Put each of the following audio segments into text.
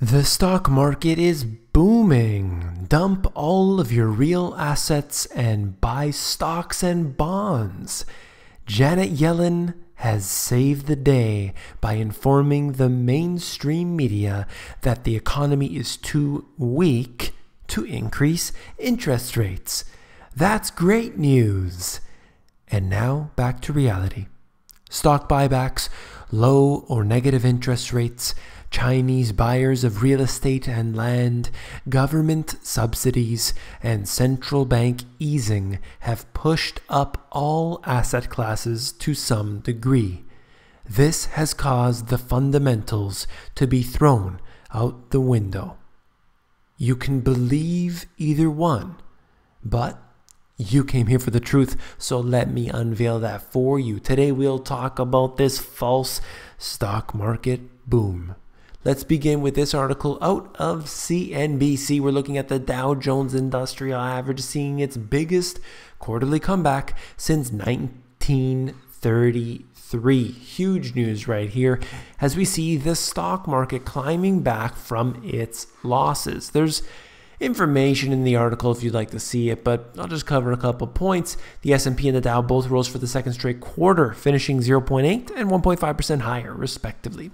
The stock market is booming. Dump all of your real assets and buy stocks and bonds. Janet Yellen has saved the day by informing the mainstream media that the economy is too weak to increase interest rates. That's great news. And now back to reality. Stock buybacks, low or negative interest rates, Chinese buyers of real estate and land, government subsidies, and central bank easing have pushed up all asset classes to some degree. This has caused the fundamentals to be thrown out the window. You can believe either one, but you came here for the truth, so let me unveil that for you. Today we'll talk about this false stock market boom. Let's begin with this article out of CNBC. We're looking at the Dow Jones Industrial Average, seeing its biggest quarterly comeback since 1933. Huge news right here as we see the stock market climbing back from its losses. There's information in the article if you'd like to see it, but I'll just cover a couple points. The S&P and the Dow both rose for the second straight quarter, finishing 0.8 and 1.5% higher, respectively.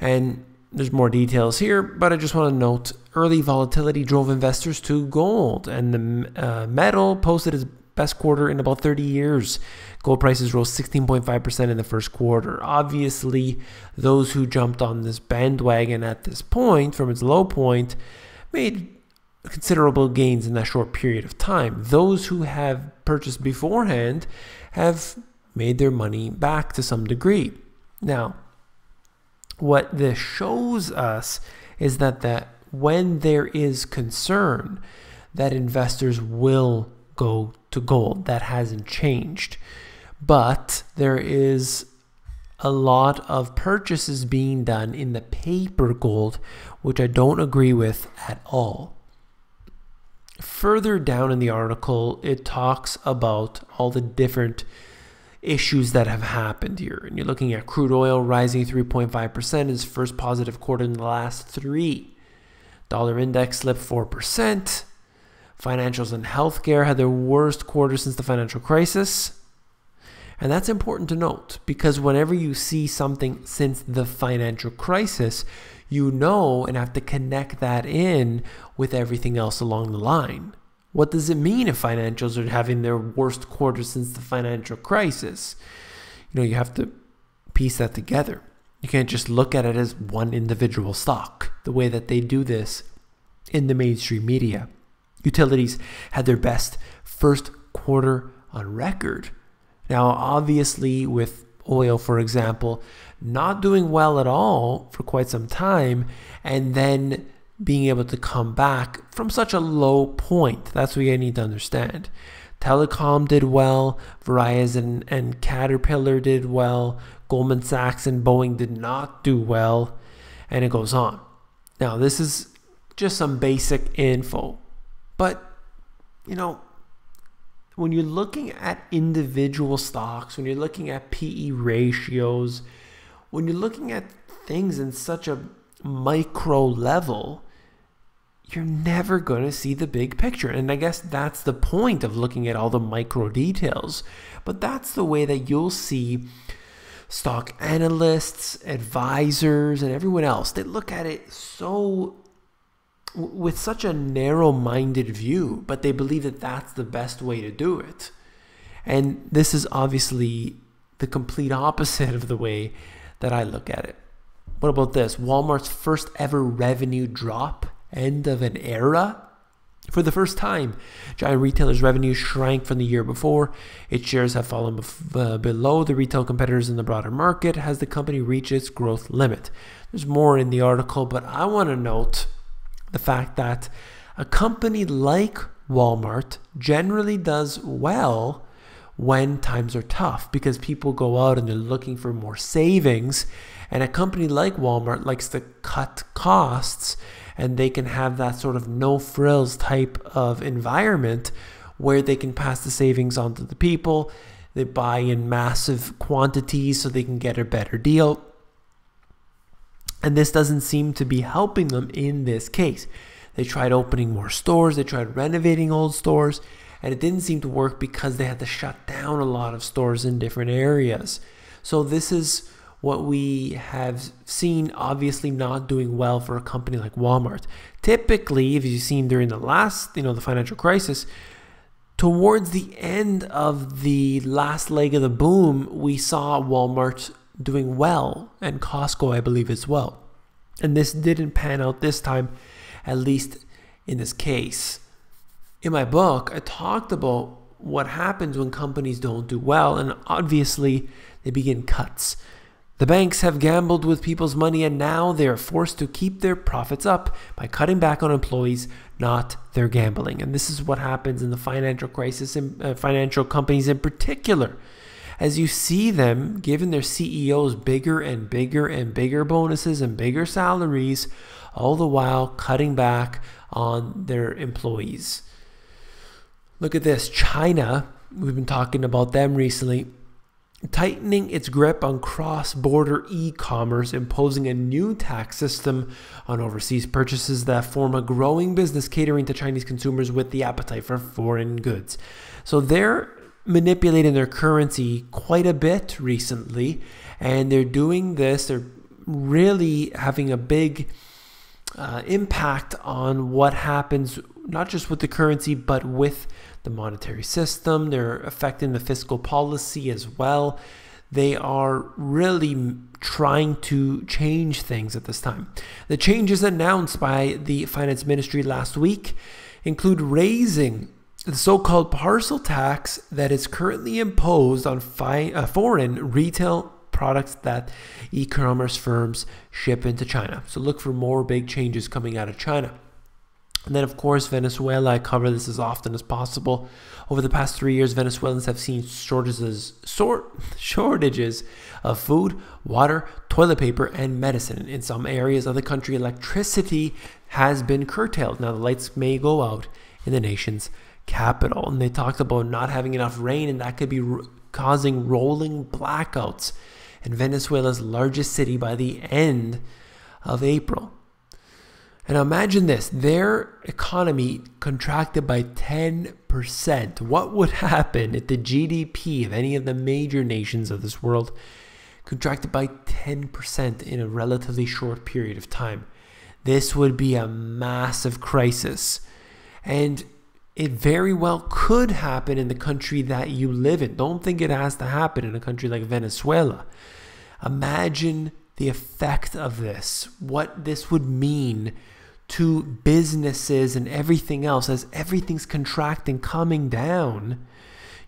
And there's more details here, but I just want to note early volatility drove investors to gold, and the metal posted its best quarter in about 30 years. Gold prices rose 16.5% in the first quarter. Obviously, those who jumped on this bandwagon at this point from its low point made considerable gains in that short period of time. Those who have purchased beforehand have made their money back to some degree. Now, what this shows us is that when there is concern, that investors will go to gold. That hasn't changed. But there is a lot of purchases being done in the paper gold, which I don't agree with at all. Further down in the article, it talks about all the different issues that have happened here. And you're looking at crude oil rising 3.5%, its first positive quarter in the last three. Dollar index slipped 4%. Financials and healthcare had their worst quarter since the financial crisis. And that's important to note, because whenever you see something since the financial crisis, you know and have to connect that in with everything else along the line. What does it mean if financials are having their worst quarter since the financial crisis? You know, you have to piece that together. You can't just look at it as one individual stock, the way that they do this in the mainstream media. Utilities had their best first quarter on record. Now, obviously, with oil, for example, not doing well at all for quite some time, and then being able to come back from such a low point. That's what you need to understand. Telecom did well. Verizon and Caterpillar did well. Goldman Sachs and Boeing did not do well. And it goes on. Now, this is just some basic info. But, you know, when you're looking at individual stocks, when you're looking at PE ratios, when you're looking at things in such a micro level, you're never going to see the big picture. And I guess that's the point of looking at all the micro details. But that's the way that you'll see stock analysts, advisors, and everyone else. They look at it so with such a narrow-minded view, but they believe that that's the best way to do it. And this is obviously the complete opposite of the way that I look at it. What about this? Walmart's first ever revenue drop, end of an era? For the first time, giant retailers' revenue shrank from the year before. Its shares have fallen below the retail competitors in the broader market as the company reaches its growth limit. There's more in the article, but I want to note the fact that a company like Walmart generally does well when times are tough, because people go out and they're looking for more savings, and a company like Walmart likes to cut costs, and they can have that sort of no frills type of environment where they can pass the savings on to the people. They buy in massive quantities so they can get a better deal. And this doesn't seem to be helping them in this case. They tried opening more stores, they tried renovating old stores, and it didn't seem to work because they had to shut down a lot of stores in different areas. So this is what we have seen, obviously not doing well for a company like Walmart. Typically, if you've seen during the last, the financial crisis, towards the end of the last leg of the boom, we saw Walmart doing well, and Costco, I believe, as well. And this didn't pan out this time, at least in this case. In my book, I talked about what happens when companies don't do well, and obviously they begin cuts. The banks have gambled with people's money, and now they are forced to keep their profits up by cutting back on employees, not their gambling. And this is what happens in the financial crisis, and financial companies in particular. As you see them giving their CEOs bigger and bigger and bigger bonuses and bigger salaries, all the while cutting back on their employees. Look at this. China, we've been talking about them recently, tightening its grip on cross-border e-commerce, imposing a new tax system on overseas purchases that form a growing business catering to Chinese consumers with the appetite for foreign goods. So they're manipulating their currency quite a bit recently, and they're doing this, they're really having a big impact on what happens not just with the currency but with the monetary system. They're affecting the fiscal policy as well. They are really trying to change things at this time. The changes announced by the finance ministry last week include raising the so-called parcel tax that is currently imposed on foreign retail products that e-commerce firms ship into China. So look for more big changes coming out of China. And then, of course, Venezuela. I cover this as often as possible. Over the past 3 years, Venezuelans have seen shortages of food, water, toilet paper, and medicine. In some areas of the country, electricity has been curtailed. Now, the lights may go out in the nation's capital. And they talked about not having enough rain, and that could be causing rolling blackouts in Venezuela's largest city by the end of April. And imagine this, their economy contracted by 10%. What would happen if the GDP of any of the major nations of this world contracted by 10% in a relatively short period of time? This would be a massive crisis. And it very well could happen in the country that you live in. Don't think it has to happen in a country like Venezuela. Imagine the effect of this, what this would mean to businesses and everything else. As everything's contracting, coming down,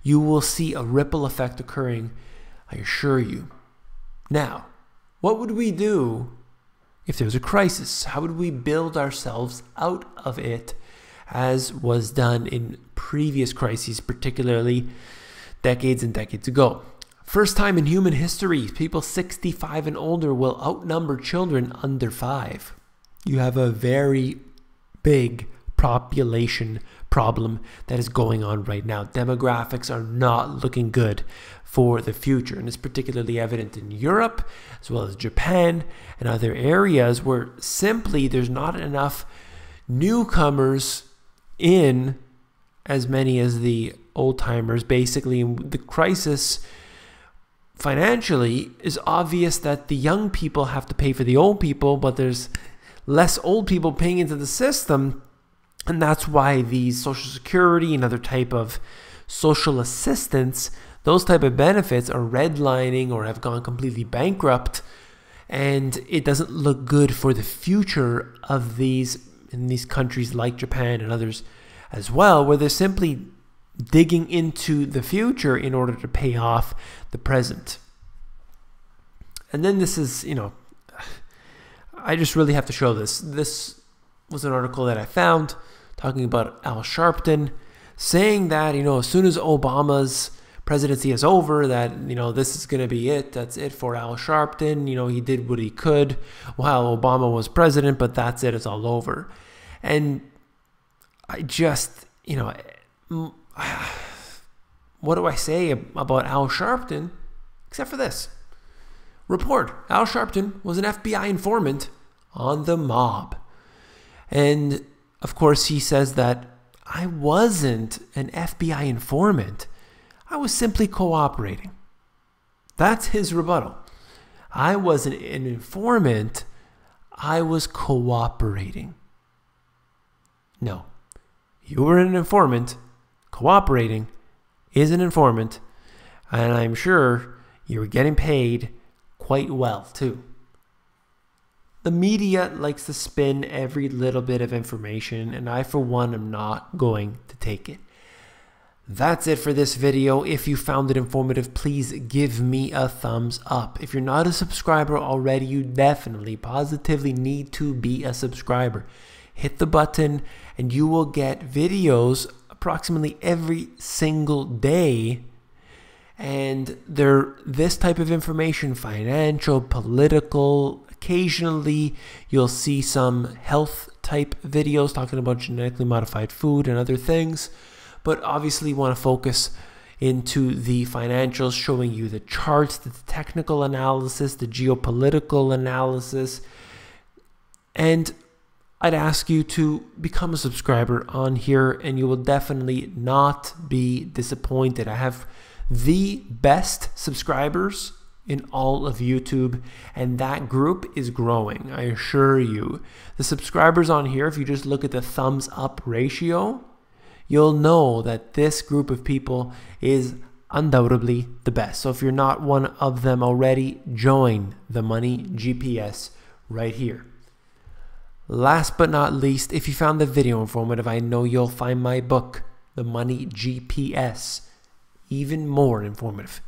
you will see a ripple effect occurring, I assure you. Now, what would we do if there was a crisis? How would we build ourselves out of it, as was done in previous crises, particularly decades and decades ago? First time in human history, people 65 and older will outnumber children under 5. You have a very big population problem that is going on right now. Demographics are not looking good for the future, and it's particularly evident in Europe as well as Japan and other areas where simply there's not enough newcomers in as many as the old-timers. Basically, the crisis financially is obvious that the young people have to pay for the old people, but there's less old people paying into the system, and that's why the Social Security and other type of social assistance, those type of benefits are redlining or have gone completely bankrupt, and it doesn't look good for the future of these countries like Japan and others as well, where they're simply digging into the future in order to pay off the present. And then this is, I just really have to show this. This was an article that I found talking about Al Sharpton saying that, as soon as Obama's presidency is over, that, this is going to be it. That's it for Al Sharpton. He did what he could while Obama was president, but that's it. It's all over. And I just, what do I say about Al Sharpton except for this? Report: Al Sharpton was an FBI informant on the mob. And of course, he says that I wasn't an FBI informant. I was simply cooperating. That's his rebuttal. I wasn't an informant. I was cooperating. No, you were an informant. Cooperating is an informant. And I'm sure you were getting paid quite well, too. The media likes to spin every little bit of information, and I, for one, am not going to take it. That's it for this video. If you found it informative, please give me a thumbs up. If you're not a subscriber already, you definitely, positively need to be a subscriber. Hit the button and you will get videos approximately every single day. And they're this type of information, financial, political. Occasionally, you'll see some health type videos talking about genetically modified food and other things. But obviously, you want to focus into the financials, showing you the charts, the technical analysis, the geopolitical analysis. And I'd ask you to become a subscriber on here, and you will definitely not be disappointed. I have the best subscribers in all of YouTube, and that group is growing, I assure you. The subscribers on here, if you just look at the thumbs up ratio, you'll know that this group of people is undoubtedly the best. So if you're not one of them already, join the Money GPS right here. Last but not least, if you found the video informative, I know you'll find my book, The Money GPS, even more informative.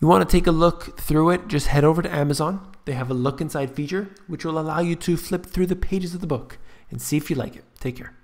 You want to take a look through it, just head over to Amazon. They have a look inside feature, which will allow you to flip through the pages of the book and see if you like it. Take care.